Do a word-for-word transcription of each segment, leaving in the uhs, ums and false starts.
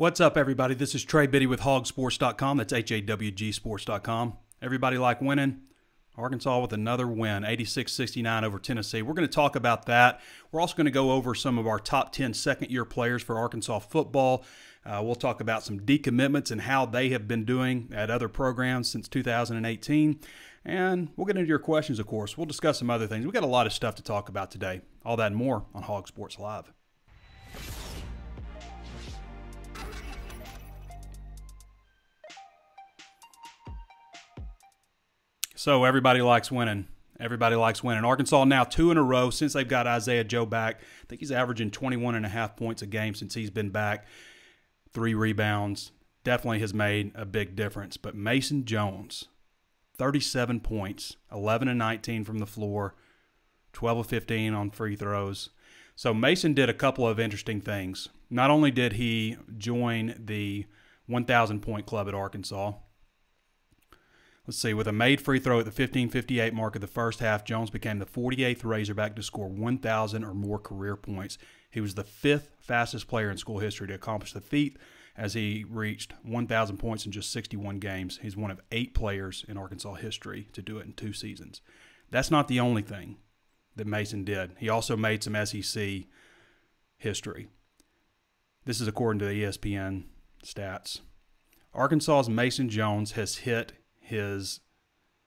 What's up, everybody? This is Trey Biddy with Hawg Sports dot com. That's H A W G Sports dot com. Everybody like winning. Arkansas with another win, eighty-six sixty-nine over Tennessee. We're going to talk about that. We're also going to go over some of our top ten second-year players for Arkansas football. Uh, we'll talk about some decommitments and how they have been doing at other programs since two thousand eighteen. And we'll get into your questions, of course. We'll discuss some other things. We've got a lot of stuff to talk about today. All that and more on Hawg Sports Live. So everybody likes winning. Everybody likes winning. Arkansas now two in a row since they've got Isaiah Joe back. I think he's averaging twenty-one and a half points a game since he's been back. Three rebounds. Definitely has made a big difference. But Mason Jones, thirty-seven points, eleven and nineteen from the floor, twelve of fifteen on free throws. So Mason did a couple of interesting things. Not only did he join the one thousand point club at Arkansas, let's see, with a made free throw at the fifteen fifty-eight mark of the first half, Jones became the forty-eighth Razorback to score one thousand or more career points. He was the fifth fastest player in school history to accomplish the feat as he reached one thousand points in just sixty-one games. He's one of eight players in Arkansas history to do it in two seasons. That's not the only thing that Mason did. He also made some S E C history. This is according to the E S P N stats. Arkansas's Mason Jones has hit his,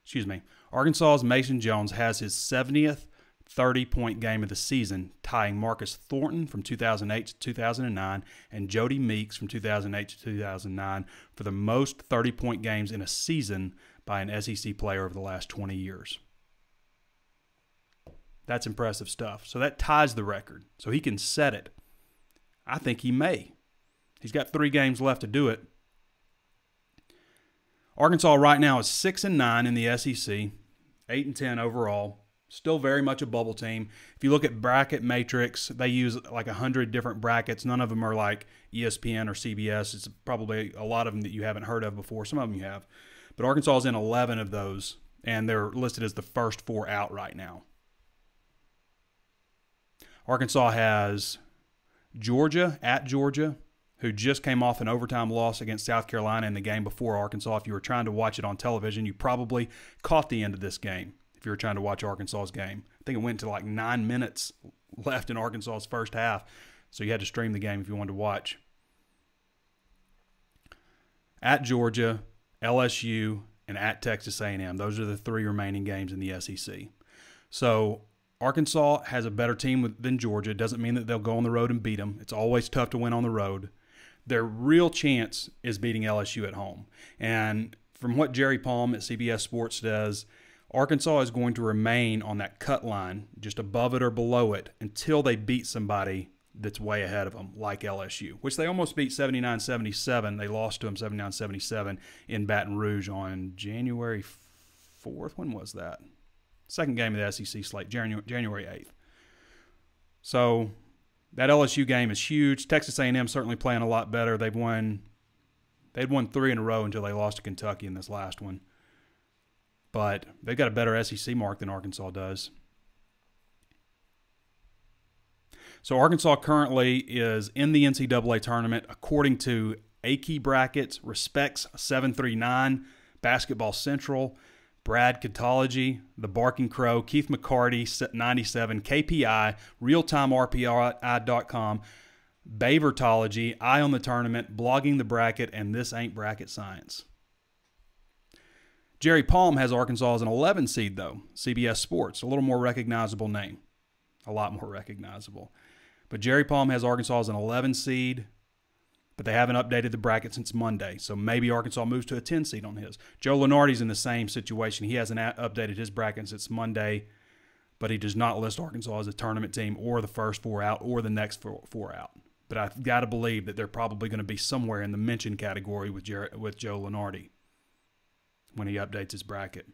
excuse me, Arkansas's Mason Jones has his seventieth thirty point game of the season, tying Marcus Thornton from two thousand eight to two thousand nine and Jody Meeks from two thousand eight to two thousand nine for the most thirty point games in a season by an S E C player over the last twenty years. That's impressive stuff. So that ties the record. So he can set it. I think he may. He's got three games left to do it. Arkansas right now is six and nine in the S E C, eight and ten overall. Still very much a bubble team. If you look at Bracket Matrix, they use like one hundred different brackets. None of them are like E S P N or C B S. It's probably a lot of them that you haven't heard of before. Some of them you have. But Arkansas is in eleven of those, and they're listed as the first four out right now. Arkansas has Georgia at Georgia, who just came off an overtime loss against South Carolina in the game before Arkansas. If you were trying to watch it on television, you probably caught the end of this game if you were trying to watch Arkansas's game. I think it went to like nine minutes left in Arkansas's first half, so you had to stream the game if you wanted to watch. At Georgia, L S U, and at Texas A and M. Those are the three remaining games in the S E C. So Arkansas has a better team than Georgia. It doesn't mean that they'll go on the road and beat them. It's always tough to win on the road. Their real chance is beating L S U at home. And from what Jerry Palm at C B S Sports says, Arkansas is going to remain on that cut line, just above it or below it, until they beat somebody that's way ahead of them, like L S U, which they almost beat seventy-nine seventy-seven. They lost to them seventy-nine seventy-seven in Baton Rouge on January fourth. When was that? Second game of the S E C slate, January eighth. So that L S U game is huge. Texas A and M certainly playing a lot better. They've won, they'd won three in a row until they lost to Kentucky in this last one. But they've got a better S E C mark than Arkansas does. So Arkansas currently is in the N C double A tournament according to A K I brackets, Respects seven three nine, Basketball Central, Brad Catology, The Barking Crow, Keith McCarty, ninety-seven, K P I, Real Time R P I dot com, Bavertology, Eye on the Tournament, Blogging the Bracket, and This Ain't Bracket Science. Jerry Palm has Arkansas as an eleven seed, though. C B S Sports, a little more recognizable name. A lot more recognizable. But Jerry Palm has Arkansas as an eleven seed, but they haven't updated the bracket since Monday, so maybe Arkansas moves to a ten seed on his. Joe Lunardi's in the same situation. He hasn't updated his bracket since Monday, but he does not list Arkansas as a tournament team or the first four out or the next four, four out. But I've got to believe that they're probably going to be somewhere in the mention category with, Jerry, with Joe Lunardi when he updates his bracket.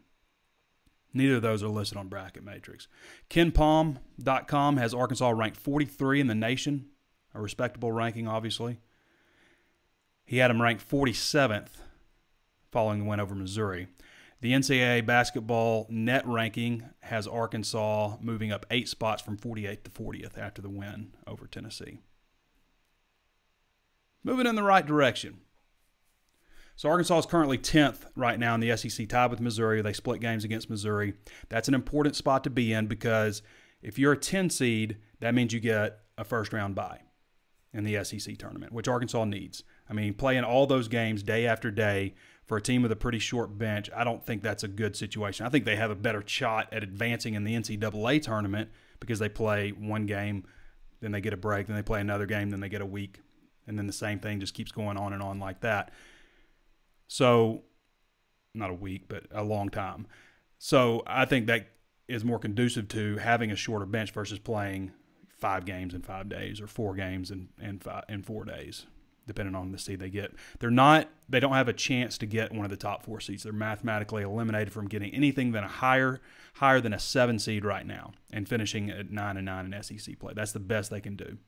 Neither of those are listed on Bracket Matrix. Kenpom dot com has Arkansas ranked forty-three in the nation, a respectable ranking, obviously. He had him ranked forty-seventh following the win over Missouri. The N C double A basketball net ranking has Arkansas moving up eight spots from forty-eighth to fortieth after the win over Tennessee. moving in the right direction. So Arkansas is currently tenth right now in the S E C, tied with Missouri. They split games against Missouri. That's an important spot to be in, because if you're a ten seed, that means you get a first-round bye in the S E C tournament, which Arkansas needs. I mean, playing all those games day after day for a team with a pretty short bench, I don't think that's a good situation. I think they have a better shot at advancing in the N C double A tournament, because they play one game, then they get a break, then they play another game, then they get a week, and then the same thing just keeps going on and on like that. So, not a week, but a long time. So, I think that is more conducive to having a shorter bench versus playing five games in five days or four games in, in, five, in four days, depending on the seed they get. They're not, they don't have a chance to get one of the top four seeds. They're mathematically eliminated from getting anything than a higher, higher than a seven seed right now and finishing at nine and nine in S E C play. That's the best they can do.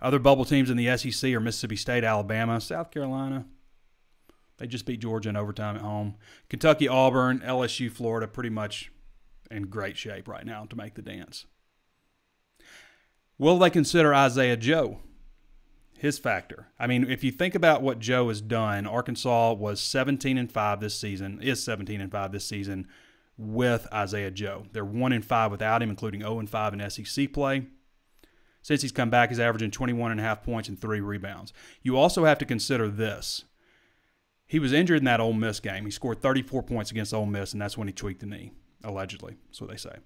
Other bubble teams in the S E C are Mississippi State, Alabama, South Carolina. They just beat Georgia in overtime at home. Kentucky, Auburn, L S U, Florida, pretty much in great shape right now to make the dance. Will they consider Isaiah Joe? His factor. I mean, if you think about what Joe has done, Arkansas was seventeen and five this season, is seventeen and five this season with Isaiah Joe. They're one and five without him, including oh and five in S E C play. Since he's come back, he's averaging twenty-one and a half points and three rebounds. You also have to consider this. He was injured in that Ole Miss game. He scored thirty-four points against Ole Miss, and that's when he tweaked the knee, allegedly. That's what they say.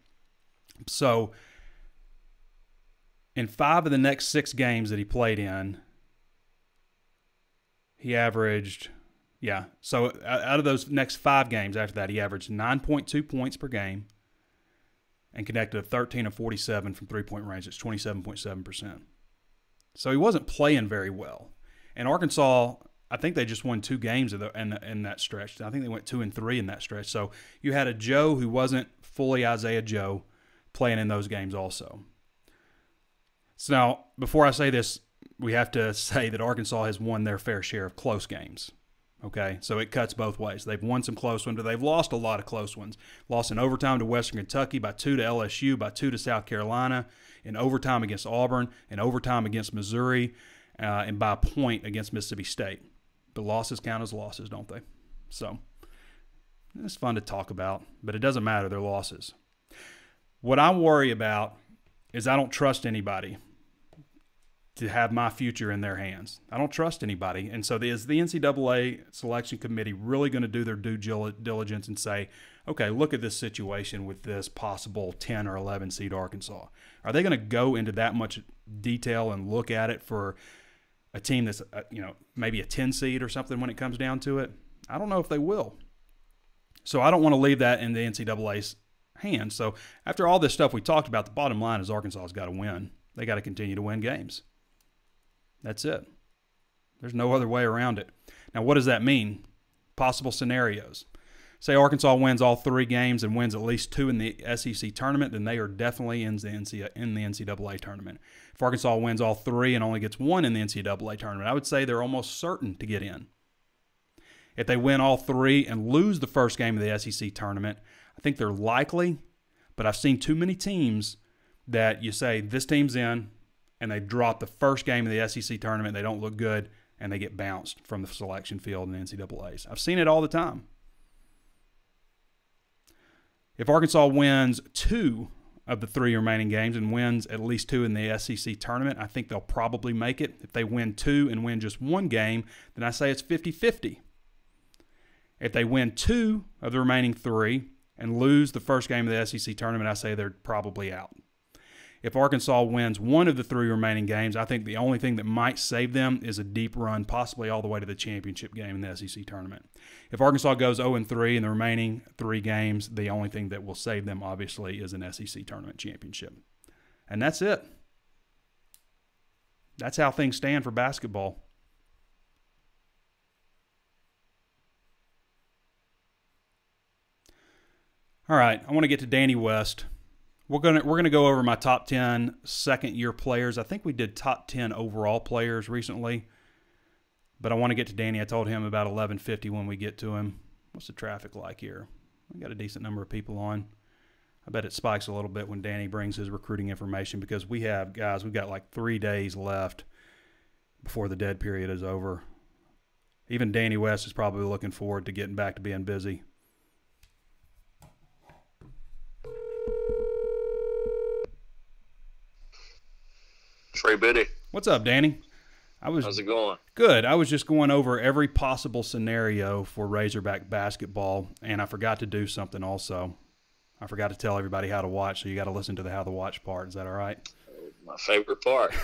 So, in five of the next six games that he played in, he averaged, yeah, so out of those next five games after that, he averaged nine point two points per game and connected a thirteen of forty-seven from three-point range. It's twenty-seven point seven percent. So he wasn't playing very well. And Arkansas, I think they just won two games in, the, in, the, in that stretch. I think they went two and three in that stretch. So you had a Joe who wasn't fully Isaiah Joe playing in those games also. So now, before I say this, we have to say that Arkansas has won their fair share of close games, okay? So it cuts both ways. They've won some close ones, but they've lost a lot of close ones. Lost in overtime to Western Kentucky, by two to L S U, by two to South Carolina, in overtime against Auburn, in overtime against Missouri, uh, and by a point against Mississippi State. But losses count as losses, don't they? So it's fun to talk about, but it doesn't matter. They're losses. What I worry about is I don't trust anybody to have my future in their hands. I don't trust anybody. And so is the N C double A selection committee really going to do their due diligence and say, okay, look at this situation with this possible ten or eleven seed Arkansas? Are they going to go into that much detail and look at it for a team that's, you know, maybe a ten seed or something when it comes down to it? I don't know if they will. So I don't want to leave that in the N C double A's hands. So after all this stuff we talked about, the bottom line is Arkansas has got to win. They got to continue to win games. That's it. There's no other way around it. Now, what does that mean? Possible scenarios. Say Arkansas wins all three games and wins at least two in the S E C tournament, then they are definitely in the N C double A tournament. If Arkansas wins all three and only gets one in the N C double A tournament, I would say they're almost certain to get in. If they win all three and lose the first game of the S E C tournament, I think they're likely, but I've seen too many teams that you say, this team's in, and they drop the first game of the S E C tournament, they don't look good, and they get bounced from the selection field in the N C double A's. I've seen it all the time. If Arkansas wins two of the three remaining games and wins at least two in the S E C tournament, I think they'll probably make it. If they win two and win just one game, then I say it's fifty fifty. If they win two of the remaining three and lose the first game of the S E C tournament, I say they're probably out. If Arkansas wins one of the three remaining games, I think the only thing that might save them is a deep run, possibly all the way to the championship game in the S E C tournament. If Arkansas goes oh and three in the remaining three games, the only thing that will save them, obviously, is an S E C tournament championship. And that's it. That's how things stand for basketball. All right, I want to get to Danny West. We're gonna we're gonna go over my top ten second year players. I think we did top ten overall players recently, but I want to get to Danny. I told him about eleven fifty when we get to him. What's the traffic like here? We got a decent number of people on. I bet it spikes a little bit when Danny brings his recruiting information, because we have guys. We've got like three days left before the dead period is over. Even Danny West is probably looking forward to getting back to being busy. Trey Biddy. What's up, Danny? I was, How's it going? Good. I was just going over every possible scenario for Razorback basketball, and I forgot to do something also. I forgot to tell everybody how to watch, so you got to listen to the how to watch part. Is that all right? My favorite part.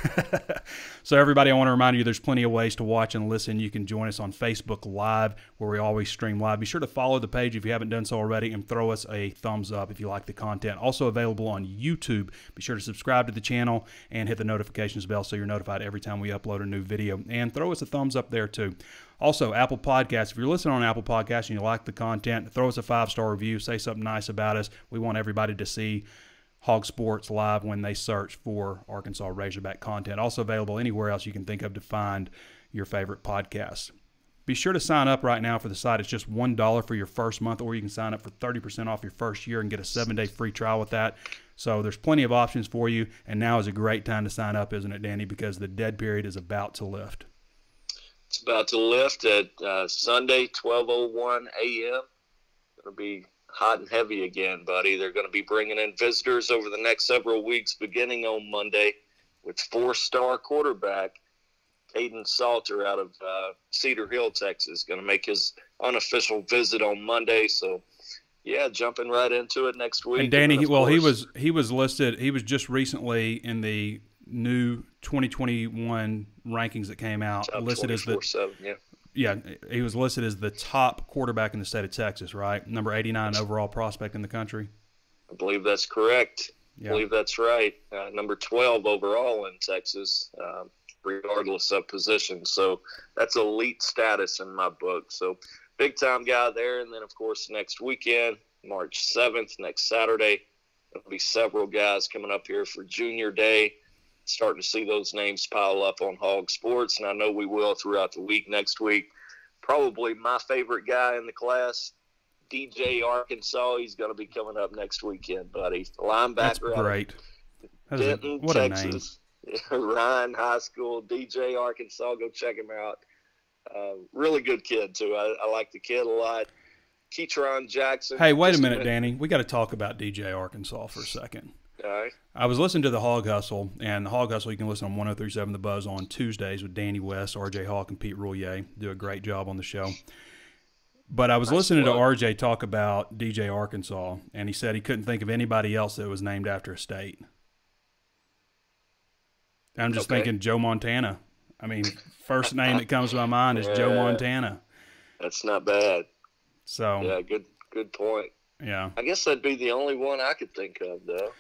So everybody, I want to remind you there's plenty of ways to watch and listen. You can join us on Facebook Live, where we always stream live. Be sure to follow the page if you haven't done so already, and throw us a thumbs up if you like the content. Also available on YouTube. Be sure to subscribe to the channel and hit the notifications bell so you're notified every time we upload a new video. And throw us a thumbs up there too. Also, Apple Podcasts. If you're listening on Apple Podcasts and you like the content, throw us a five-star review. Say something nice about us. We want everybody to see Hog Sports Live when they search for Arkansas Razorback content. Also available anywhere else you can think of to find your favorite podcasts. Be sure to sign up right now for the site. It's just one dollar for your first month, or you can sign up for thirty percent off your first year and get a seven-day free trial with that. So there's plenty of options for you, and now is a great time to sign up, isn't it, Danny? Because the dead period is about to lift. It's about to lift at uh, Sunday, twelve oh one a m It'll be hot and heavy again, buddy. They're going to be bringing in visitors over the next several weeks, beginning on Monday, with four-star quarterback Aiden Salter out of uh, Cedar Hill, Texas. Going to make his unofficial visit on Monday. So, yeah, jumping right into it next week. And Danny, and well, course, he was he was listed. He was just recently in the new twenty twenty-one rankings that came out, top listed as the yeah. Yeah, he was listed as the top quarterback in the state of Texas, right? Number eighty-nine overall prospect in the country. I believe that's correct. Yeah. I believe that's right. Uh, number twelve overall in Texas, uh, regardless of position. So that's elite status in my book. So big-time guy there. And then, of course, next weekend, March seventh, next Saturday, there'll be several guys coming up here for Junior Day. Starting to see those names pile up on Hog Sports, and I know we will throughout the week next week. Probably my favorite guy in the class, D J Arkansas. He's going to be coming up next weekend, buddy. Linebacker. That's great. Out of Denton, what a Texas. Name. Ryan High School, D J Arkansas. Go check him out. Uh, really good kid, too. I, I like the kid a lot. Ketron Jackson. Hey, wait a minute, gonna... Danny. We got to talk about D J Arkansas for a second. Right. I was listening to the Hog Hustle, and the Hog Hustle you can listen on one oh three point seven The Buzz on Tuesdays with Danny West, R J Hawk, and Pete Roulier. Do a great job on the show. But I was nice listening plug. to R J talk about D J Arkansas, and he said he couldn't think of anybody else that was named after a state. I'm just okay. thinking Joe Montana. I mean, first name that comes to my mind is yeah. Joe Montana. That's not bad. So yeah, good good point. Yeah, I guess that'd be the only one I could think of, though.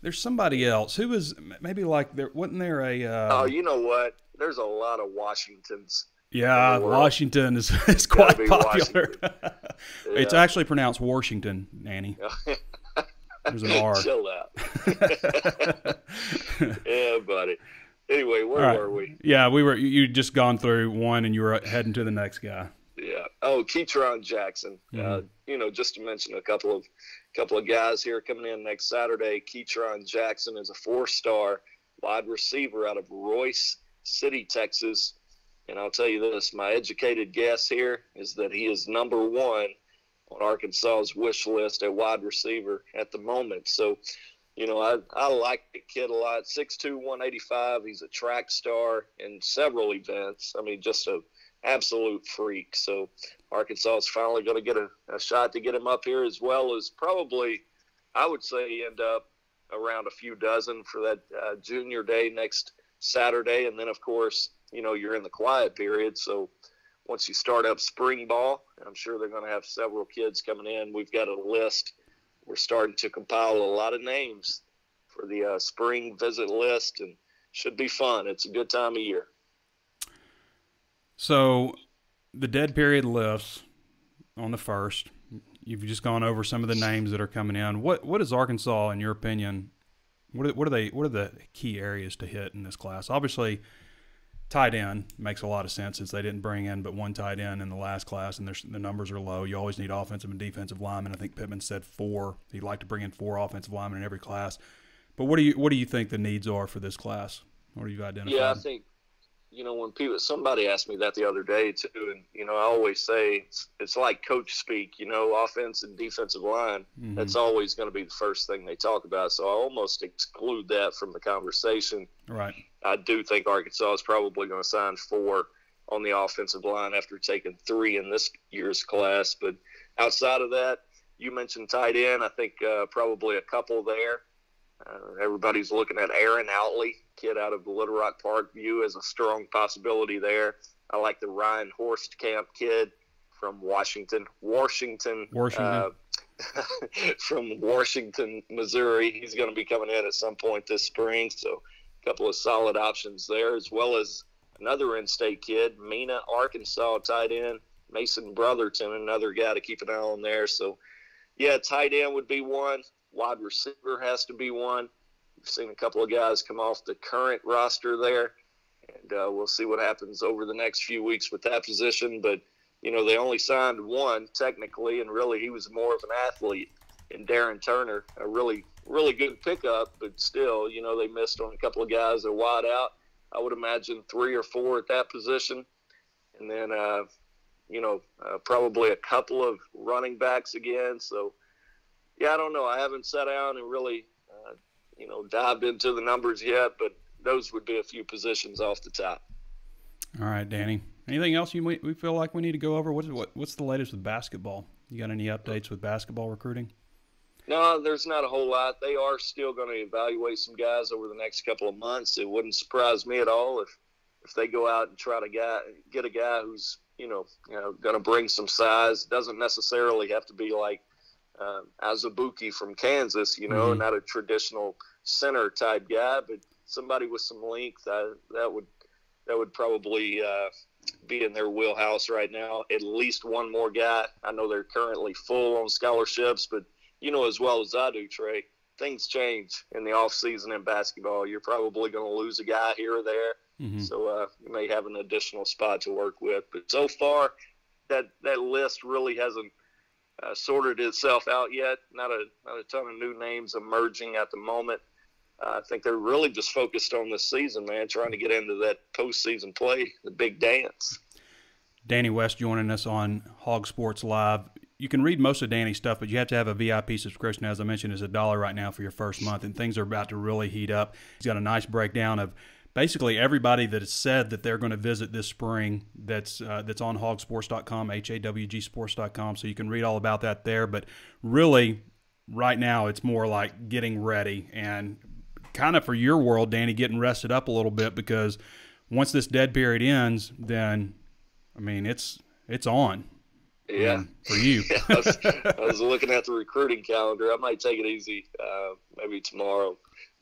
There's somebody else who was maybe like there wasn't there a uh, oh you know what there's a lot of Washingtons. Yeah, Washington is, is quite popular. Yeah. It's actually pronounced Washington, Nanny. There's an R. Chill out. Yeah, buddy. Anyway, where right. were we? Yeah, we were. You just gone through one, and you were heading to the next guy. Yeah. Oh, Ketron Jackson. Mm-hmm. Uh, you know, just to mention a couple of couple of guys here coming in next Saturday. Ketron Jackson is a four-star wide receiver out of Royce City, Texas. And I'll tell you this, my educated guess here is that he is number one on Arkansas's wish list at wide receiver at the moment. So, you know, I, I like the kid a lot. six two, one eighty-five. He's a track star in several events. I mean, just a absolute freak. So Arkansas is finally going to get a, a shot to get him up here, as well as probably, I would say, end up around a few dozen for that uh, Junior Day next Saturday. And then, of course, you know, you're in the quiet period. So once you start up spring ball, I'm sure they're going to have several kids coming in. We've got a list. We're starting to compile a lot of names for the uh, spring visit list, and should be fun. It's a good time of year. So the dead period lifts on the first. You've just gone over some of the names that are coming in. What what is Arkansas, in your opinion, what are, what are they what are the key areas to hit in this class? Obviously, tight end makes a lot of sense since they didn't bring in but one tight end in the last class, and their the numbers are low. You always need offensive and defensive linemen. I think Pittman said four. He'd like to bring in four offensive linemen in every class. But what do you what do you think the needs are for this class? What do you identify? Yeah, I think you know, when people, somebody asked me that the other day too, and, you know, I always say it's, it's like coach speak, you know, offense and defensive line, mm-hmm. that's always going to be the first thing they talk about. So I almost exclude that from the conversation. Right. I do think Arkansas is probably going to sign four on the offensive line after taking three in this year's class. But outside of that, you mentioned tight end. I think uh, probably a couple there. Uh, everybody's looking at Aaron Outley, kid out of the Little Rock Park View, as a strong possibility there. I like the Ryan Horstkamp kid from Washington, Washington, Washington. Uh, from Washington, Missouri. He's going to be coming in at some point this spring. So a couple of solid options there, as well as another in-state kid, Mena, Arkansas, tight end, Mason Brotherton, another guy to keep an eye on there. So, yeah, tight end would be one. Wide receiver has to be one. We've seen a couple of guys come off the current roster there, and uh, we'll see what happens over the next few weeks with that position. But, you know, they only signed one technically, and really he was more of an athlete. And Darren Turner, a really, really good pickup, but still, you know, they missed on a couple of guys that are wide out. I would imagine three or four at that position. And then, uh, you know, uh, probably a couple of running backs again. So, yeah, I don't know. I haven't sat down and really, uh, you know, dived into the numbers yet, but those would be a few positions off the top. All right, Danny. Anything else you we feel like we need to go over? What's what, what's the latest with basketball? You got any updates with basketball recruiting? No, there's not a whole lot. They are still going to evaluate some guys over the next couple of months. It wouldn't surprise me at all if if they go out and try to guy, get a guy who's you know, you know going to bring some size. Doesn't necessarily have to be like. Uh, Azubuki from Kansas, you know, mm-hmm. not a traditional center type guy, but somebody with some length. I, that would that would probably uh, be in their wheelhouse right now. At least one more guy. I know they're currently full on scholarships, but you know as well as I do, Trey, things change in the off season in basketball. You're probably going to lose a guy here or there, mm-hmm. so uh, you may have an additional spot to work with. But so far, that that list really hasn't. Uh, sorted itself out yet. Not a not a ton of new names emerging at the moment. Uh, I think they're really just focused on this season, man, trying to get into that postseason play, the big dance. Danny West joining us on Hog Sports Live. You can read most of Danny's stuff, but you have to have a V I P subscription. As I mentioned, it's a dollar right now for your first month, and things are about to really heat up. He's got a nice breakdown of basically everybody that has said that they're going to visit this spring that's uh, that's on hog sports dot com, H A W G sports dot com, so you can read all about that there. But really, right now, it's more like getting ready and kind of for your world, Danny, getting rested up a little bit because once this dead period ends, then, I mean, it's it's on. Yeah. Um, for you. yeah, I, was, I was looking at the recruiting calendar. I might take it easy uh, maybe tomorrow.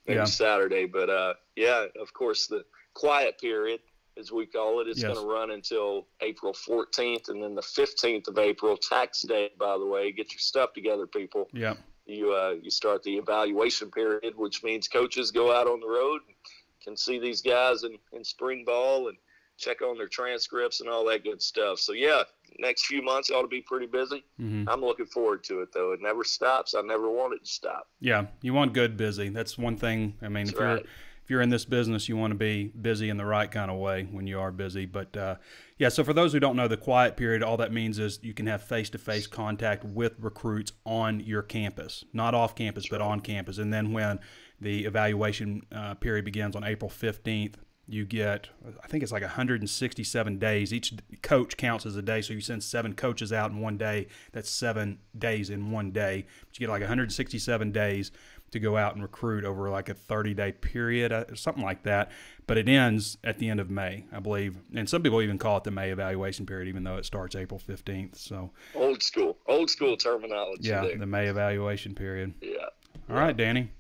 Maybe yeah. Saturday, but uh, yeah, of course, the quiet period, as we call it, it's yes. going to run until April fourteenth, and then the fifteenth of April, tax day. By the way, get your stuff together, people. Yeah, you uh, you start the evaluation period, which means coaches go out on the road and can see these guys in, in spring ball and check on their transcripts and all that good stuff. So yeah, next few months ought to be pretty busy. Mm-hmm. I'm looking forward to it though. It never stops. I never want it to stop. Yeah, you want good busy. That's one thing. I mean, that's if right. you're if you're in this business, you want to be busy in the right kind of way when you are busy. But uh, yeah, so for those who don't know, the quiet period, all that means is you can have face-to-face contact with recruits on your campus, not off campus, that's but right. on campus. And then when the evaluation uh, period begins on April fifteenth. You get, I think it's like one hundred sixty-seven days. Each coach counts as a day, so you send seven coaches out in one day. That's seven days in one day. But you get like one hundred sixty-seven days to go out and recruit over like a thirty-day period or something like that. But it ends at the end of May, I believe. And some people even call it the May evaluation period, even though it starts April fifteenth. So old school, old school terminology. Yeah, there. The May evaluation period. Yeah. All yeah. right, Danny.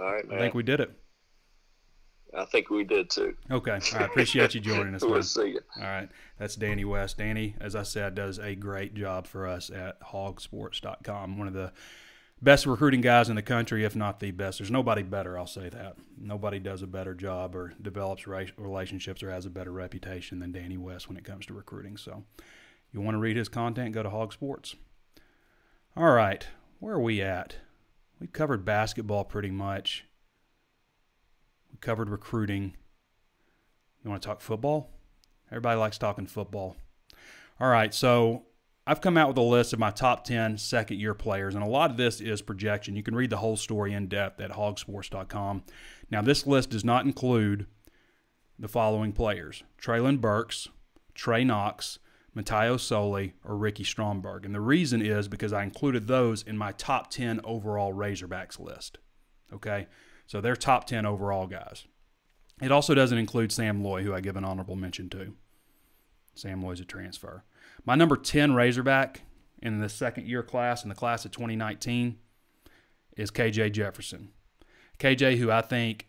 All right, man. I think we did it. I think we did too. Okay. I appreciate you joining us. We'll see you. All right. That's Danny West. Danny, as I said, does a great job for us at hog sports dot com. One of the best recruiting guys in the country, if not the best. There's nobody better, I'll say that. Nobody does a better job or develops relationships or has a better reputation than Danny West when it comes to recruiting. So you want to read his content, go to HawgSports. All right. Where are we at? We've covered basketball pretty much. Covered recruiting. You want to talk football? Everybody likes talking football. All right, so I've come out with a list of my top ten second-year players, and a lot of this is projection. You can read the whole story in depth at Hog Sports dot com. Now, this list does not include the following players: Traylon Burks, Trey Knox, Matayo Soli, or Ricky Stromberg. And the reason is because I included those in my top ten overall Razorbacks list. Okay? So they're top ten overall guys. It also doesn't include Sam Loy, who I give an honorable mention to. Sam Loy's a transfer. My number ten Razorback in the second-year class, in the class of twenty nineteen, is K J Jefferson. K J, who I think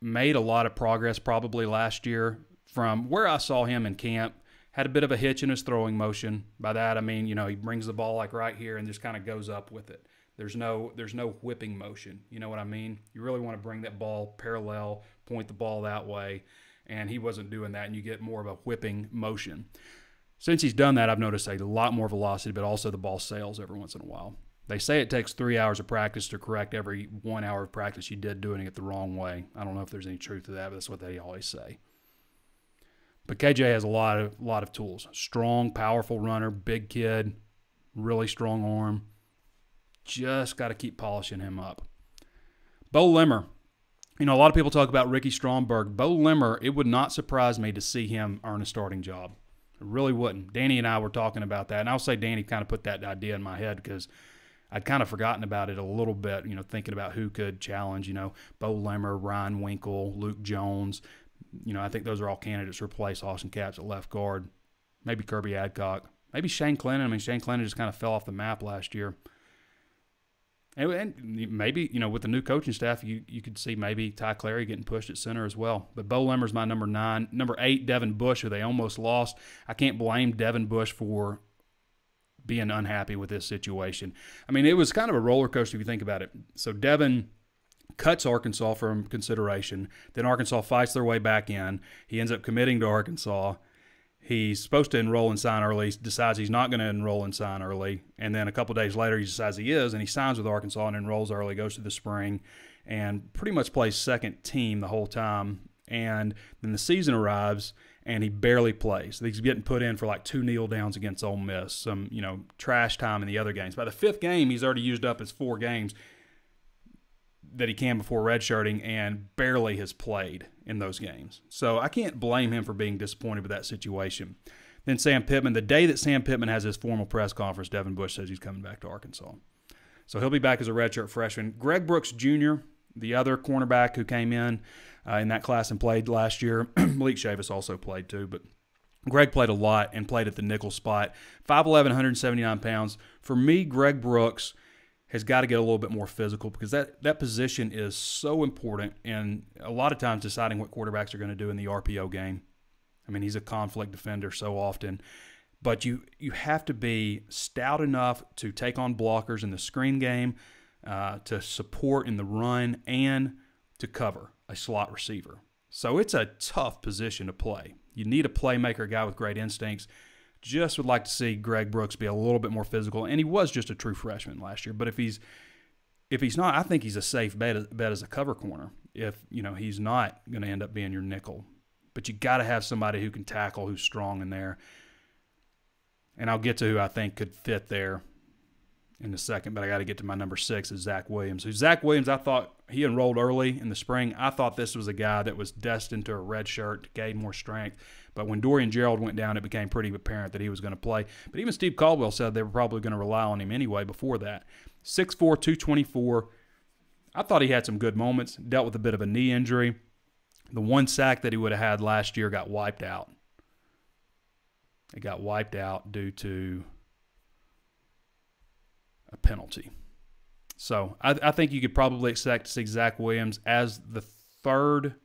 made a lot of progress probably last year from where I saw him in camp. Had a bit of a hitch in his throwing motion. By that, I mean, you know, he brings the ball like right here and just kind of goes up with it. There's no, there's no whipping motion. You know what I mean? You really want to bring that ball parallel, point the ball that way, and he wasn't doing that, and you get more of a whipping motion. Since he's done that, I've noticed a lot more velocity, but also the ball sails every once in a while. They say it takes three hours of practice to correct every one hour of practice you did doing it the wrong way. I don't know if there's any truth to that, but that's what they always say. But K J has a lot of lot of tools. Strong, powerful runner, big kid, really strong arm. Just got to keep polishing him up. Bo Limmer. You know, a lot of people talk about Ricky Stromberg. Bo Limmer, it would not surprise me to see him earn a starting job. It really wouldn't. Danny and I were talking about that, and I'll say Danny kind of put that idea in my head because I'd kind of forgotten about it a little bit, you know, thinking about who could challenge, you know, Bo Limmer, Ryan Winkle, Luke Jones. You know, I think those are all candidates to replace Austin Capps at left guard. Maybe Kirby Adcock. Maybe Shane Clinton. I mean, Shane Clinton just kind of fell off the map last year. And, and maybe, you know, with the new coaching staff, you, you could see maybe Ty Clary getting pushed at center as well. But Bo Limmer's my number nine. Number eight, Devin Bush, who they almost lost. I can't blame Devin Bush for being unhappy with this situation. I mean, it was kind of a roller coaster if you think about it. So Devin cuts Arkansas from consideration. Then Arkansas fights their way back in. He ends up committing to Arkansas. He's supposed to enroll and sign early, decides he's not going to enroll and sign early. And then a couple days later, he decides he is, and he signs with Arkansas and enrolls early, goes to the spring, and pretty much plays second team the whole time. And then the season arrives, and he barely plays. He's getting put in for like two kneel downs against Ole Miss, some, you know, trash time in the other games. By the fifth game, he's already used up his four games that he can before redshirting and barely has played in those games. So I can't blame him for being disappointed with that situation. Then Sam Pittman, the day that Sam Pittman has his formal press conference, Devin Bush says he's coming back to Arkansas. So he'll be back as a redshirt freshman. Greg Brooks Junior, the other cornerback who came in uh, in that class and played last year, Malik Chavis also played too, but Greg played a lot and played at the nickel spot. five eleven, one hundred seventy-nine pounds. For me, Greg Brooks has got to get a little bit more physical because that, that position is so important and a lot of times deciding what quarterbacks are going to do in the R P O game. I mean, he's a conflict defender so often. But you, you have to be stout enough to take on blockers in the screen game, uh, to support in the run, and to cover a slot receiver. So it's a tough position to play. You need a playmaker, a guy with great instincts. Just would like to see Greg Brooks be a little bit more physical, and he was just a true freshman last year. But if he's if he's not, I think he's a safe bet, bet as a cover corner. If you know he's not going to end up being your nickel, but you got to have somebody who can tackle, who's strong in there. And I'll get to who I think could fit there in a second, but I got to get to my number six is Zach Williams. Who Zach Williams, I thought he enrolled early in the spring. I thought this was a guy that was destined to a red shirt, to gain more strength. But when Dorian Gerald went down, it became pretty apparent that he was going to play. But even Steve Caldwell said they were probably going to rely on him anyway before that. six four, two twenty-four. I thought he had some good moments, dealt with a bit of a knee injury. The one sack that he would have had last year got wiped out. It got wiped out due to a penalty. So I, I think you could probably expect to see Zach Williams as the third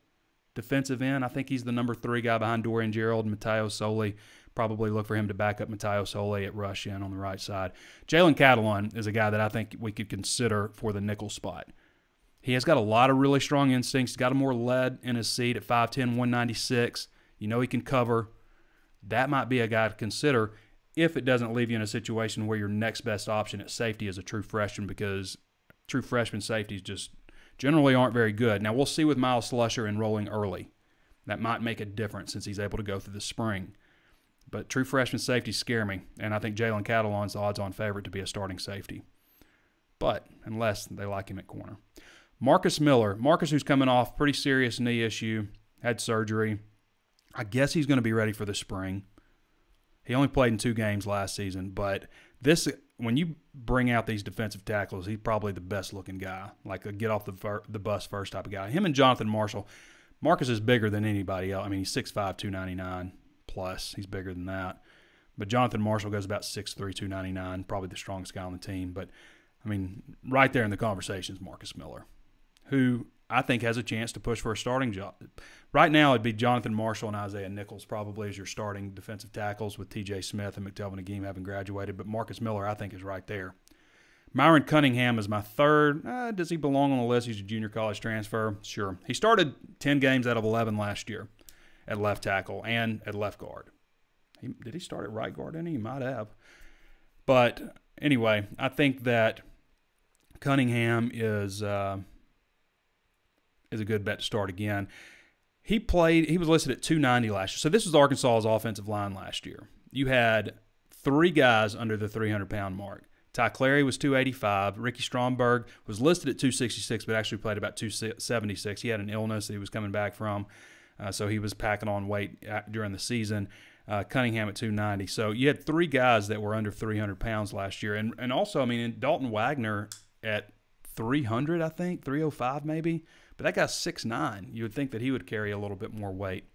defensive end. I think he's the number three guy behind Dorian Gerald, Matayo Soli. Probably look for him to back up Matayo Soli at rush in on the right side. Jalen Catalon is a guy that I think we could consider for the nickel spot. He has got a lot of really strong instincts. He's got a more lead in his seat at five ten, one ninety-six. You know he can cover. That might be a guy to consider if it doesn't leave you in a situation where your next best option at safety is a true freshman, because true freshman safeties just generally aren't very good. Now, we'll see with Miles Slusher enrolling early. That might make a difference since he's able to go through the spring. But true freshman safeties scare me, and I think Jalen Catalon's the odds-on favorite to be a starting safety. But unless they like him at corner. Marcus Miller. Marcus, who's coming off pretty serious knee issue, had surgery. I guess he's going to be ready for the spring. He only played in two games last season, but this when you bring out these defensive tackles, he's probably the best-looking guy, like a get-off-the-bus-first type of guy. Him and Jonathan Marshall. Marcus is bigger than anybody else. I mean, he's six five, two ninety-nine plus. He's bigger than that. But Jonathan Marshall goes about six three, two ninety-nine, probably the strongest guy on the team. But, I mean, right there in the conversation is Marcus Miller, who I think has a chance to push for a starting job. Right now it'd be Jonathan Marshall and Isaiah Nichols probably as your starting defensive tackles, with T J Smith and McTelvin Agim having graduated. But Marcus Miller, I think, is right there. Myron Cunningham is my third. Uh, does he belong on the list? He's a junior college transfer. Sure. He started ten games out of eleven last year at left tackle and at left guard. He, did he start at right guard? Didn't he? He might have. But anyway, I think that Cunningham is uh, is a good bet to start again. He played. He was listed at two ninety last year. So this was Arkansas's offensive line last year. You had three guys under the three hundred pound mark. Ty Clary was two eighty-five. Ricky Stromberg was listed at two sixty-six, but actually played about two seventy-six. He had an illness that he was coming back from, uh, so he was packing on weight during the season. Uh, Cunningham at two ninety. So you had three guys that were under three hundred pounds last year. And, and also, I mean, Dalton Wagner at three hundred, I think, three oh five maybe. But that guy's six nine. You would think that he would carry a little bit more weight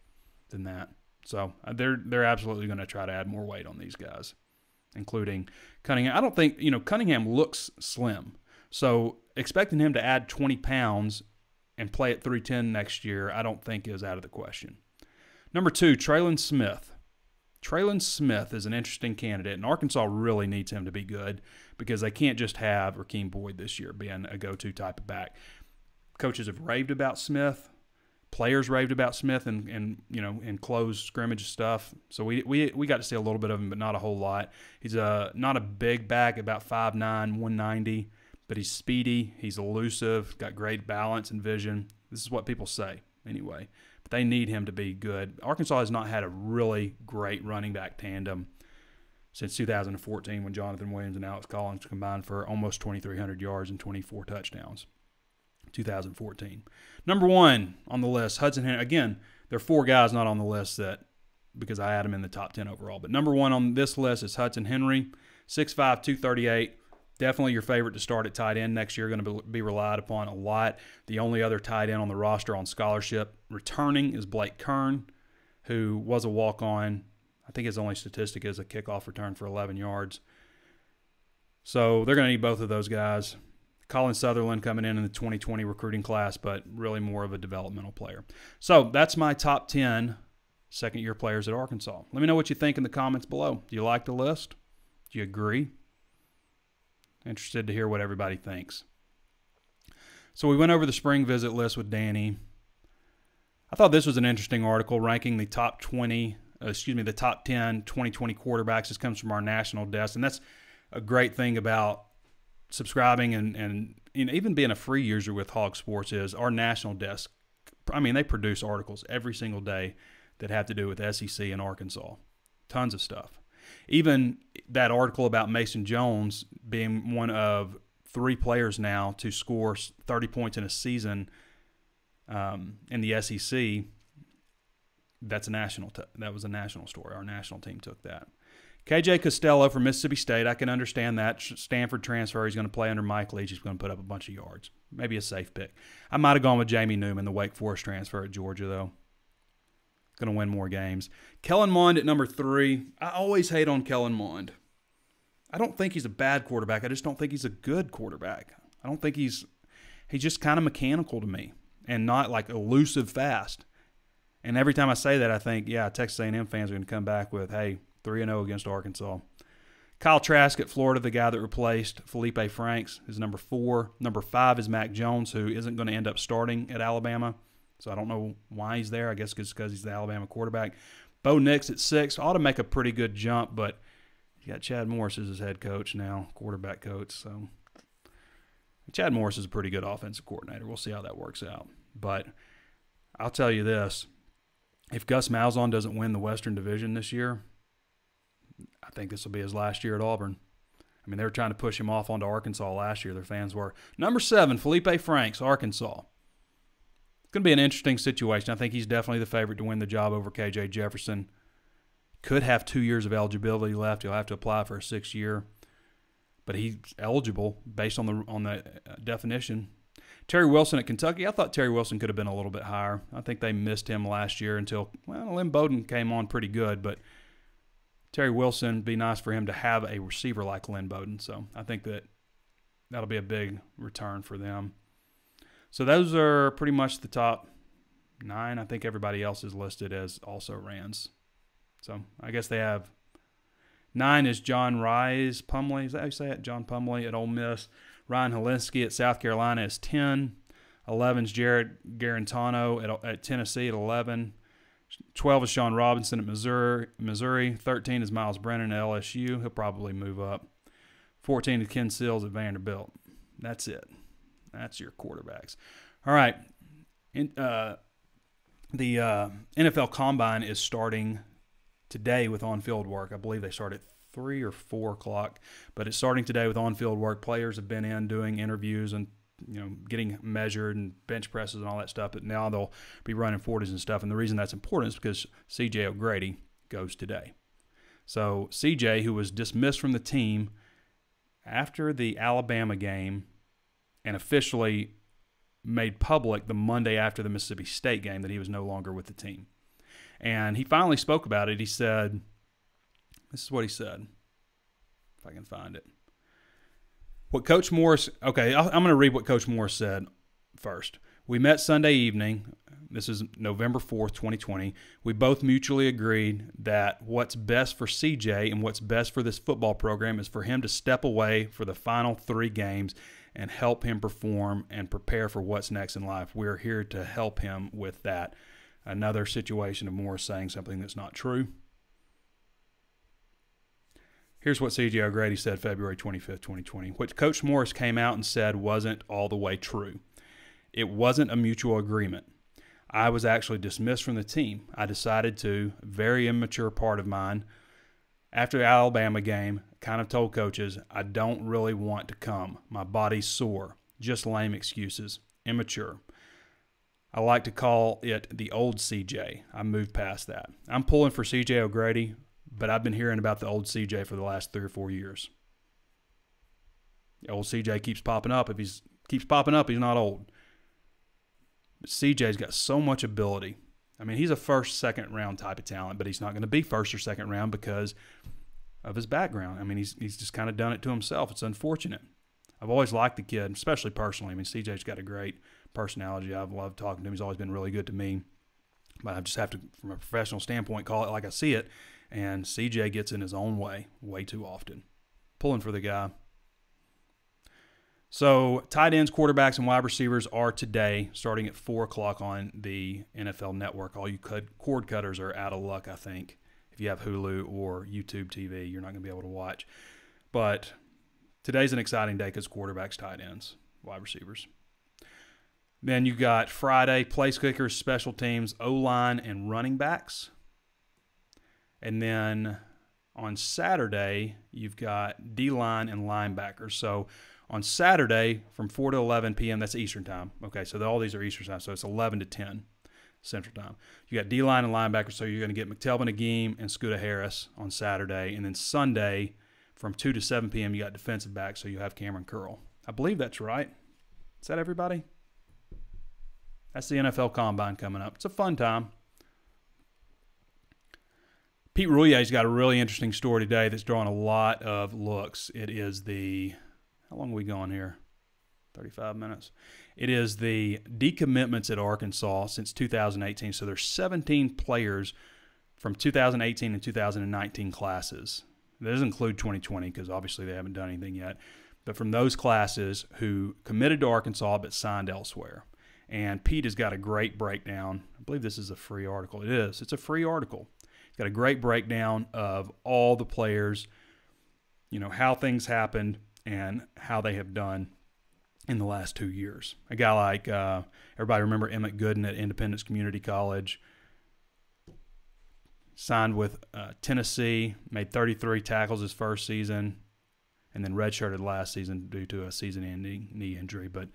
than that. So they're, they're absolutely going to try to add more weight on these guys, including Cunningham. I don't think, you know, Cunningham looks slim. So expecting him to add twenty pounds and play at three ten next year, I don't think is out of the question. Number two, Traylon Smith. Traylon Smith is an interesting candidate, and Arkansas really needs him to be good because they can't just have Rakeem Boyd this year being a go-to type of back. Coaches have raved about Smith. Players raved about Smith and, and you know, in closed scrimmage stuff. So we, we we got to see a little bit of him, but not a whole lot. He's a, not a big back, about five nine, one ninety, but he's speedy. He's elusive, got great balance and vision. This is what people say anyway. But they need him to be good. Arkansas has not had a really great running back tandem since two thousand fourteen when Jonathan Williams and Alex Collins combined for almost twenty-three hundred yards and twenty-four touchdowns. two thousand fourteen. Number one on the list, Hudson Henry. Again, there are four guys not on the list that because I had him in the top ten overall. But number one on this list is Hudson Henry, six five, two thirty-eight. Definitely your favorite to start at tight end next year. Going to be relied upon a lot. The only other tight end on the roster on scholarship returning is Blake Kern, who was a walk-on. I think his only statistic is a kickoff return for eleven yards. So they're going to need both of those guys. Colin Sutherland coming in in the twenty twenty recruiting class, but really more of a developmental player. So that's my top ten second-year players at Arkansas. Let me know what you think in the comments below. Do you like the list? Do you agree? Interested to hear what everybody thinks. So we went over the spring visit list with Danny. I thought this was an interesting article ranking the top twenty, uh, excuse me, the top ten twenty twenty quarterbacks. This comes from our national desk, and that's a great thing about subscribing and, and and even being a free user with Hog Sports is our national desk. I mean, they produce articles every single day that have to do with S E C and Arkansas. Tons of stuff. Even that article about Mason Jones being one of three players now to score thirty points in a season um, in the S E C, that's a national that was a national story. Our national team took that. K J Costello from Mississippi State, I can understand that. Stanford transfer, he's going to play under Mike Leach. He's going to put up a bunch of yards. Maybe a safe pick. I might have gone with Jamie Newman, the Wake Forest transfer at Georgia, though. Going to win more games. Kellen Mond at number three. I always hate on Kellen Mond. I don't think he's a bad quarterback. I just don't think he's a good quarterback. I don't think he's – he's just kind of mechanical to me and not, like, elusive fast. And every time I say that, I think, yeah, Texas A and M fans are going to come back with, hey – three and oh against Arkansas. Kyle Trask at Florida, the guy that replaced Felipe Franks, is number four. Number five is Mac Jones, who isn't going to end up starting at Alabama. So I don't know why he's there. I guess it's because he's the Alabama quarterback. Bo Nix at six. Ought to make a pretty good jump, but you got Chad Morris as his head coach now, quarterback coach. So Chad Morris is a pretty good offensive coordinator. We'll see how that works out. But I'll tell you this. if Gus Malzahn doesn't win the Western Division this year, I think this will be his last year at Auburn. I mean, they were trying to push him off onto Arkansas last year. Their fans were. Number seven, Felipe Franks, Arkansas. It's going to be an interesting situation. I think he's definitely the favorite to win the job over K J Jefferson. Could have two years of eligibility left. He'll have to apply for a sixth year. But he's eligible based on the on the definition. Terry Wilson at Kentucky. I thought Terry Wilson could have been a little bit higher. I think they missed him last year until, well, Lynn Bowden came on pretty good, but Terry Wilson, it'd be nice for him to have a receiver like Lynn Bowden. So I think that that'll be a big return for them. So those are pretty much the top nine. I think everybody else is listed as also Rands. So I guess they have nine is John Rise Pumley. Is that how you say it? John Pumley at Ole Miss. Ryan Helinski at South Carolina is ten. eleven is Jared Garantano at, at Tennessee at eleven. twelve is Sean Robinson at Missouri. Missouri. thirteen is Miles Brennan at L S U. He'll probably move up. fourteen is Ken Sills at Vanderbilt. That's it. That's your quarterbacks. All right. In, uh, the uh, N F L Combine is starting today with on-field work. I believe they start at three or four o'clock, but it's starting today with on-field work. Players have been in doing interviews and you know, getting measured and bench presses and all that stuff, but now they'll be running forties and stuff. And the reason that's important is because C J O'Grady goes today. So C J, who was dismissed from the team after the Alabama game and officially made public the Monday after the Mississippi State game that he was no longer with the team. And he finally spoke about it. He said, this is what he said, if I can find it. What Coach Morris – okay, I'm going to read what Coach Morris said first. We met Sunday evening. This is November fourth, twenty twenty. We both mutually agreed that what's best for C J and what's best for this football program is for him to step away for the final three games and help him perform and prepare for what's next in life. We're here to help him with that. Another situation of Morris saying something that's not true. Here's what C J O'Grady said February twenty-fifth, twenty twenty, which Coach Morris came out and said wasn't all the way true. It wasn't a mutual agreement. I was actually dismissed from the team. I decided to, very immature part of mine, after the Alabama game, kind of told coaches, I don't really want to come. My body's sore. Just lame excuses. Immature. I like to call it the old C J. I moved past that. I'm pulling for C J O'Grady, but I've been hearing about the old C J for the last three or four years. The old C J keeps popping up. If he keeps popping up, he's not old. But C J's got so much ability. I mean, he's a first, second round type of talent, but he's not going to be first or second round because of his background. I mean, he's, he's just kind of done it to himself. It's unfortunate. I've always liked the kid, especially personally. I mean, C J's got a great personality. I've loved talking to him. He's always been really good to me. But I just have to, from a professional standpoint, call it like I see it. And C J gets in his own way way too often. Pulling for the guy. So tight ends, quarterbacks, and wide receivers are today starting at four o'clock on the N F L Network. All you cord cutters are out of luck, I think. If you have Hulu or YouTube T V, you're not going to be able to watch. But today's an exciting day because quarterbacks, tight ends, wide receivers. Then you got Friday, place kickers, special teams, O-line, and running backs. And then on Saturday, you've got D-line and linebackers. So on Saturday from four to eleven p m, that's Eastern time. Okay, so all these are Eastern time, so it's eleven to ten Central time. You got D-line and linebackers, so you're going to get McTelvin Agim and Scooter Harris on Saturday. And then Sunday from two to seven p m, you got defensive backs, so you have Cameron Curl. I believe that's right. Is that everybody? That's the N F L Combine coming up. It's a fun time. Pete Rouillet's got a really interesting story today that's drawing a lot of looks. It is the – how long are we going here? thirty-five minutes. It is the decommitments at Arkansas since two thousand eighteen. So there's seventeen players from two thousand eighteen and two thousand nineteen classes. That doesn't include twenty twenty because obviously they haven't done anything yet. But from those classes who committed to Arkansas but signed elsewhere. And Pete has got a great breakdown. I believe this is a free article. It is. It's a free article. Got a great breakdown of all the players, you know, how things happened and how they have done in the last two years. A guy like, uh, everybody remember Emmett Gooden at Independence Community College. signed with uh, Tennessee, made thirty-three tackles his first season, and then redshirted last season due to a season-ending knee injury. But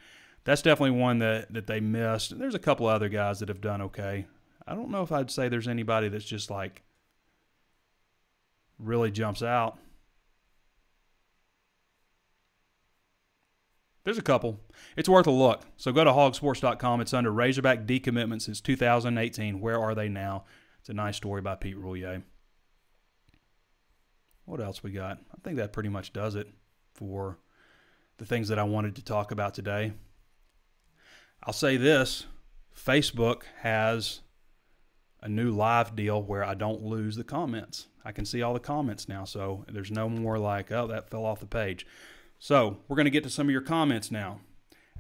that's definitely one that, that they missed. And there's a couple other guys that have done okay. I don't know if I'd say there's anybody that's just like really jumps out. There's a couple. It's worth a look. So go to Hog Sports dot com. It's under Razorback Decommitment since two thousand eighteen. Where are they now? It's a nice story by Pete Roulier. What else we got? I think that pretty much does it for the things that I wanted to talk about today. I'll say this. Facebook has a new live deal where I don't lose the comments. I can see all the comments now, so there's no more like, oh, that fell off the page. So we're going to get to some of your comments now.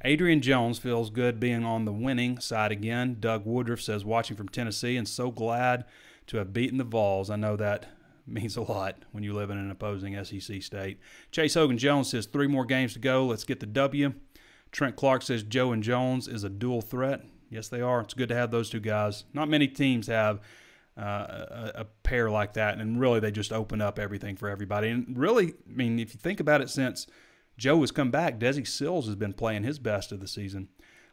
Adrian Jones feels good being on the winning side again. Doug Woodruff says, watching from Tennessee and so glad to have beaten the Vols. I know that means a lot when you live in an opposing S E C state. Chase Hogan Jones says, three more games to go. Let's get the W. Trent Clark says, Joe and Jones is a dual threat. Yes, they are. It's good to have those two guys. Not many teams have uh, a, a pair like that, and really they just open up everything for everybody. And really, I mean, if you think about it, since Joe has come back, Desi Sills has been playing his best of the season.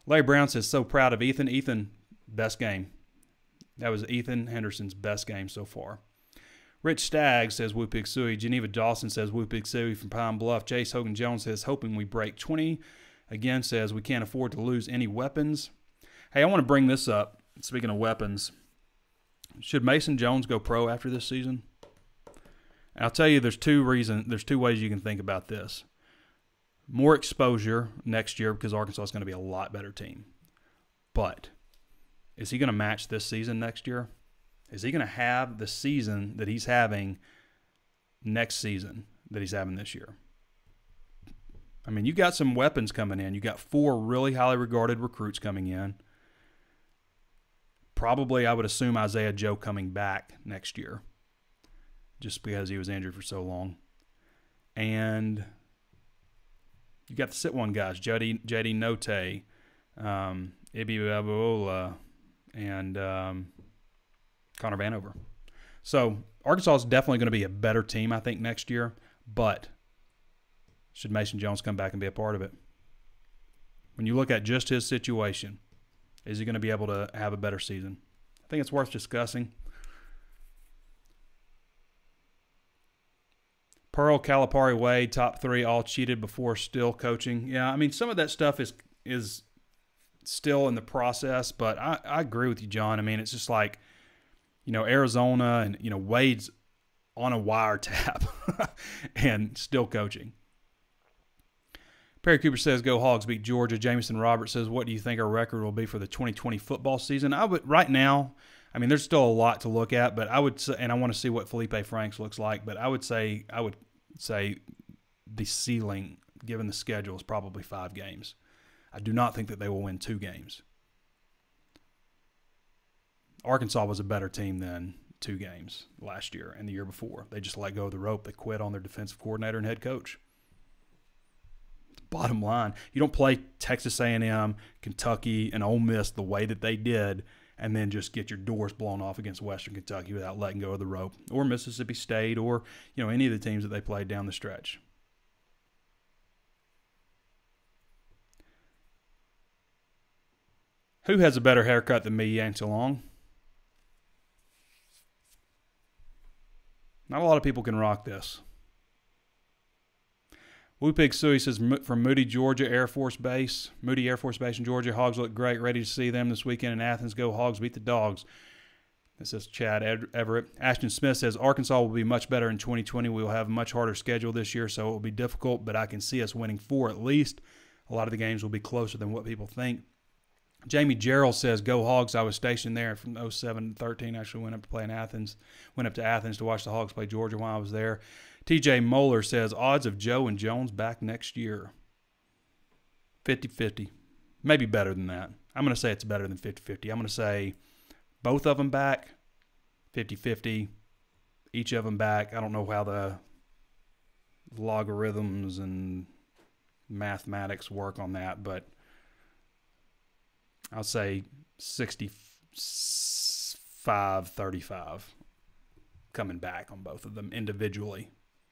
Larry Brown says, so proud of Ethan. Ethan, best game. That was Ethan Henderson's best game so far. Rich Stagg says, Woo-Pig-Suey. Geneva Dawson says, Woo-Pig-Suey from Pine Bluff. Jace Hogan-Jones says, hoping we break twenty. Again says, we can't afford to lose any weapons. Hey, I want to bring this up. Speaking of weapons, should Mason Jones go pro after this season? And I'll tell you, there's two reasons. There's two ways you can think about this. More exposure next year because Arkansas is going to be a lot better team. But is he going to match this season next year? Is he going to have the season that he's having next season that he's having this year? I mean, you got some weapons coming in. You got four really highly regarded recruits coming in. Probably, I would assume, Isaiah Joe coming back next year just because he was injured for so long. And you got the sit one guys, Jody, J D Note, um, Ibi Babola, and um, Connor Vanover. So Arkansas is definitely going to be a better team, I think, next year. But should Mason Jones come back and be a part of it? When you look at just his situation, is he going to be able to have a better season? I think it's worth discussing. Pearl, Calipari, Wade, top three, all cheated before still coaching. Yeah, I mean, some of that stuff is is still in the process, but I, I agree with you, John. I mean, it's just like, you know, Arizona and, you know, Wade's on a wiretap and still coaching. Perry Cooper says, go Hogs, beat Georgia. Jameson Roberts says, what do you think our record will be for the twenty twenty football season? I would, right now, I mean, there's still a lot to look at, but I would say, and I want to see what Felipe Franks looks like, but I would say, I would say the ceiling, given the schedule, is probably five games. I do not think that they will win two games. Arkansas was a better team than two games last year and the year before. They just let go of the rope. They quit on their defensive coordinator and head coach. Bottom line, you don't play Texas A and M, Kentucky, and Ole Miss the way that they did and then just get your doors blown off against Western Kentucky without letting go of the rope, or Mississippi State, or, you know, any of the teams that they played down the stretch. Who has a better haircut than me, Yanked Along? Not a lot of people can rock this. Woo-Pig Suey says, from Moody, Georgia, Air Force Base. Moody Air Force Base in Georgia. Hogs look great. Ready to see them this weekend in Athens. Go Hogs, beat the Dogs. This is Chad Everett. Ashton Smith says, Arkansas will be much better in twenty twenty. We will have a much harder schedule this year, so it will be difficult, but I can see us winning four at least. A lot of the games will be closer than what people think. Jamie Gerald says, go Hogs. I was stationed there from oh seven to thirteen. Actually went up to play in Athens. Went up to Athens to watch the Hogs play Georgia while I was there. T J Moeller says, odds of Joe and Jones back next year. fifty fifty. Maybe better than that. I'm going to say it's better than fifty fifty. I'm going to say both of them back, fifty fifty, each of them back. I don't know how the logarithms and mathematics work on that, but I'll say sixty-five thirty-five coming back on both of them individually.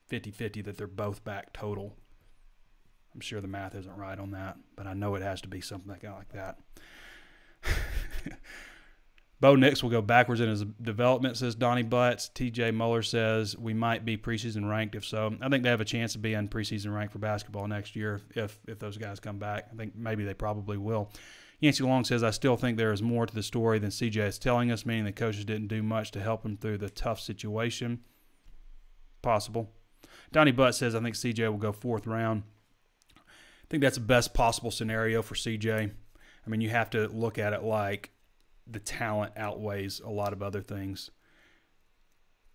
fifty fifty that they're both back total. I'm sure the math isn't right on that, but I know it has to be something like that. Bo Nix will go backwards in his development, says Donnie Butts. T J Muller says, we might be preseason ranked if so. I think they have a chance to be in preseason ranked for basketball next year if, if those guys come back. I think maybe they probably will. Yancey Long says, I still think there is more to the story than C J is telling us, meaning the coaches didn't do much to help him through the tough situation. Possible. Donnie Butts says, I think C J will go fourth round. I think that's the best possible scenario for C J. I mean, you have to look at it like, the talent outweighs a lot of other things.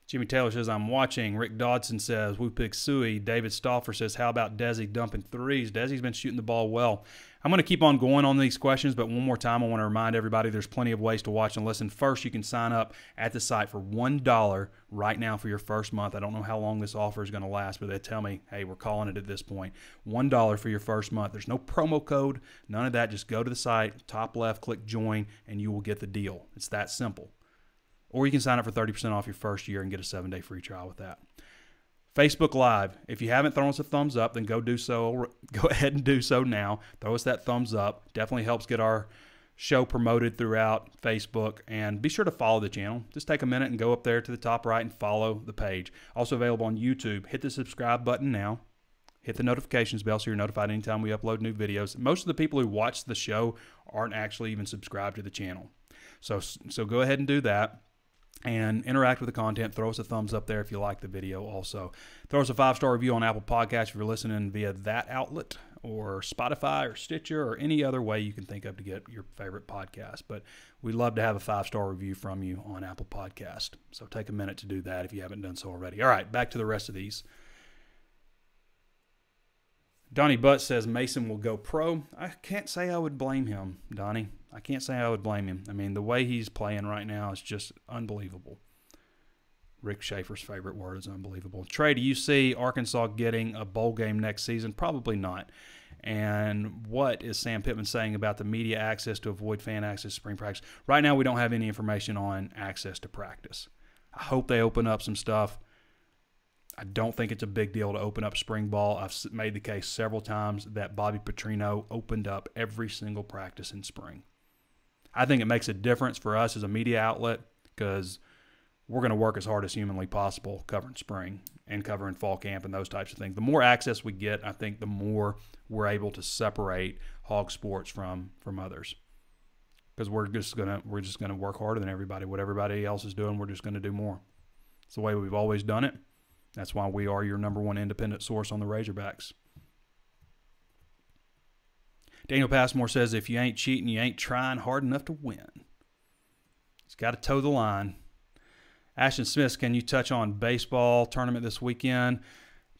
Jimmy Taylor says, I'm watching. Rick Dodson says, Wupik Sui. David Stauffer says, how about Desi dumping threes? Desi's been shooting the ball well. I'm going to keep on going on these questions, but one more time, I want to remind everybody there's plenty of ways to watch and listen. First, you can sign up at the site for one dollar right now for your first month. I don't know how long this offer is going to last, but they tell me, hey, we're calling it at this point. one dollar for your first month. There's no promo code, none of that. Just go to the site, top left, click join, and you will get the deal. It's that simple. Or you can sign up for thirty percent off your first year and get a seven-day free trial with that. Facebook Live. If you haven't thrown us a thumbs up, then go do so. Go ahead and do so now. Throw us that thumbs up. Definitely helps get our show promoted throughout Facebook. And be sure to follow the channel. Just take a minute and go up there to the top right and follow the page. Also available on YouTube. Hit the subscribe button now. Hit the notifications bell so you're notified anytime we upload new videos. Most of the people who watch the show aren't actually even subscribed to the channel. So, so go ahead and do that. And interact with the content. Throw us a thumbs up there if you like the video also. Throw us a five-star review on Apple Podcasts if you're listening via that outlet or Spotify or Stitcher or any other way you can think of to get your favorite podcast. But we'd love to have a five-star review from you on Apple Podcasts. So take a minute to do that if you haven't done so already. All right, back to the rest of these. Donnie Butts says Mason will go pro. I can't say I would blame him, Donnie. I can't say I would blame him. I mean, the way he's playing right now is just unbelievable. Rick Schaefer's favorite word is unbelievable. Trey, do you see Arkansas getting a bowl game next season? Probably not. And what is Sam Pittman saying about the media access to avoid fan access to spring practice? Right now we don't have any information on access to practice. I hope they open up some stuff. I don't think it's a big deal to open up spring ball. I've made the case several times that Bobby Petrino opened up every single practice in spring. I think it makes a difference for us as a media outlet because we're going to work as hard as humanly possible covering spring and covering fall camp and those types of things. The more access we get, I think the more we're able to separate Hog Sports from from others because we're just going to we're just going to work harder than everybody. What everybody else is doing, we're just going to do more. It's the way we've always done it. That's why we are your number one independent source on the Razorbacks. Daniel Passmore says, if you ain't cheating, you ain't trying hard enough to win. He's got to toe the line. Ashton Smith, can you touch on baseball tournament this weekend?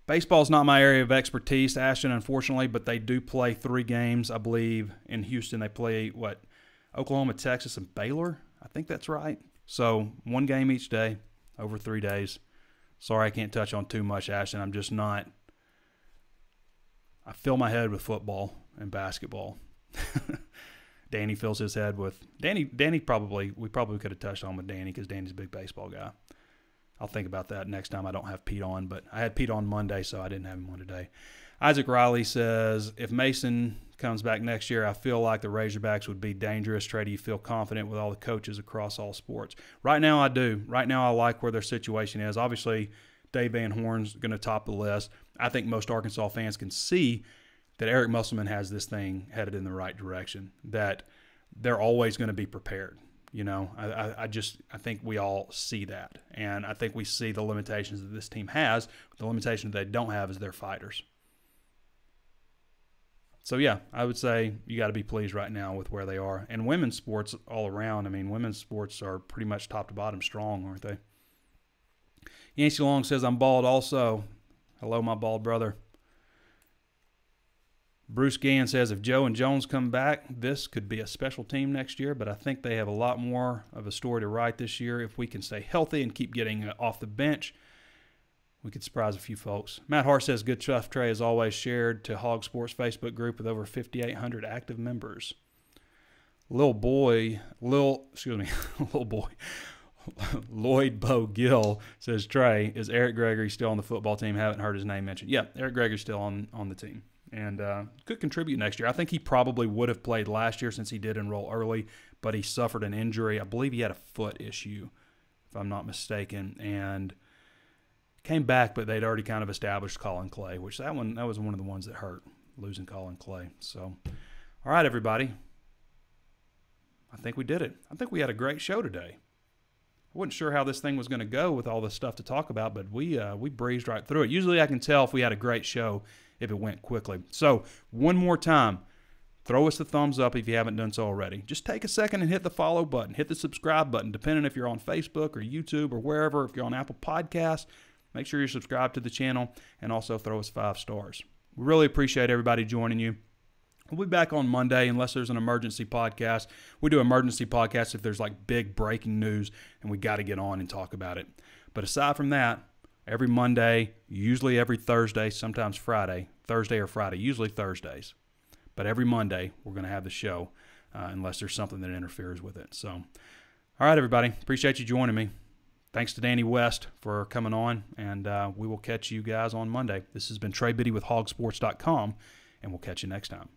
Baseball's not my area of expertise, Ashton, unfortunately, but they do play three games, I believe, in Houston. They play, what, Oklahoma, Texas, and Baylor? I think that's right. So one game each day over three days. Sorry, I can't touch on too much, Ashton. I'm just not. I fill my head with football and basketball. Danny fills his head with Danny. Danny probably we probably could have touched on with Danny because Danny's a big baseball guy. I'll think about that next time. I don't have Pete on, but I had Pete on Monday, so I didn't have him on today. Isaac Riley says if Mason comes back next year, I feel like the Razorbacks would be dangerous. Trey, do you feel confident with all the coaches across all sports? Right now, I do. Right now, I like where their situation is. Obviously, Dave Van Horn's going to top the list. I think most Arkansas fans can see that Eric Musselman has this thing headed in the right direction, that they're always going to be prepared. You know, I, I, I just I think we all see that, and I think we see the limitations that this team has. The limitation that they don't have is their fighters. So, yeah, I would say you got to be pleased right now with where they are. And women's sports all around. I mean, women's sports are pretty much top to bottom strong, aren't they? Yancey Long says, I'm bald also. Hello, my bald brother. Bruce Gann says, if Joe and Jones come back, this could be a special team next year, but I think they have a lot more of a story to write this year. If we can stay healthy and keep getting off the bench, we could surprise a few folks. Matt Hart says, good stuff, Trey, is always shared to Hog Sports Facebook group with over fifty-eight hundred active members. Lil Boy, Lil, excuse me, Lil Boy, Lloyd Bo Gill says, Trey, is Eric Gregory still on the football team? Haven't heard his name mentioned. Yeah, Eric Gregory's still on, on the team and uh, could contribute next year. I think he probably would have played last year since he did enroll early, but he suffered an injury. I believe he had a foot issue, if I'm not mistaken, and came back, but they'd already kind of established Colin Clay, which that one, that was one of the ones that hurt, losing Colin Clay. So, all right, everybody. I think we did it. I think we had a great show today. I wasn't sure how this thing was going to go with all this stuff to talk about, but we uh, we breezed right through it. Usually I can tell if we had a great show if it went quickly. So one more time, throw us a thumbs up if you haven't done so already. Just take a second and hit the follow button. Hit the subscribe button, depending if you're on Facebook or YouTube or wherever. If you're on Apple Podcasts, make sure you're subscribed to the channel and also throw us five stars. We really appreciate everybody joining you. We'll be back on Monday unless there's an emergency podcast. We do emergency podcasts if there's like big breaking news and we got to get on and talk about it. But aside from that, every Monday, usually every Thursday, sometimes Friday, Thursday or Friday, usually Thursdays. But every Monday, we're going to have the show uh, unless there's something that interferes with it. So, all right, everybody. Appreciate you joining me. Thanks to Danny West for coming on, and uh, we will catch you guys on Monday. This has been Trey Biddy with Hog Sports dot com, and we'll catch you next time.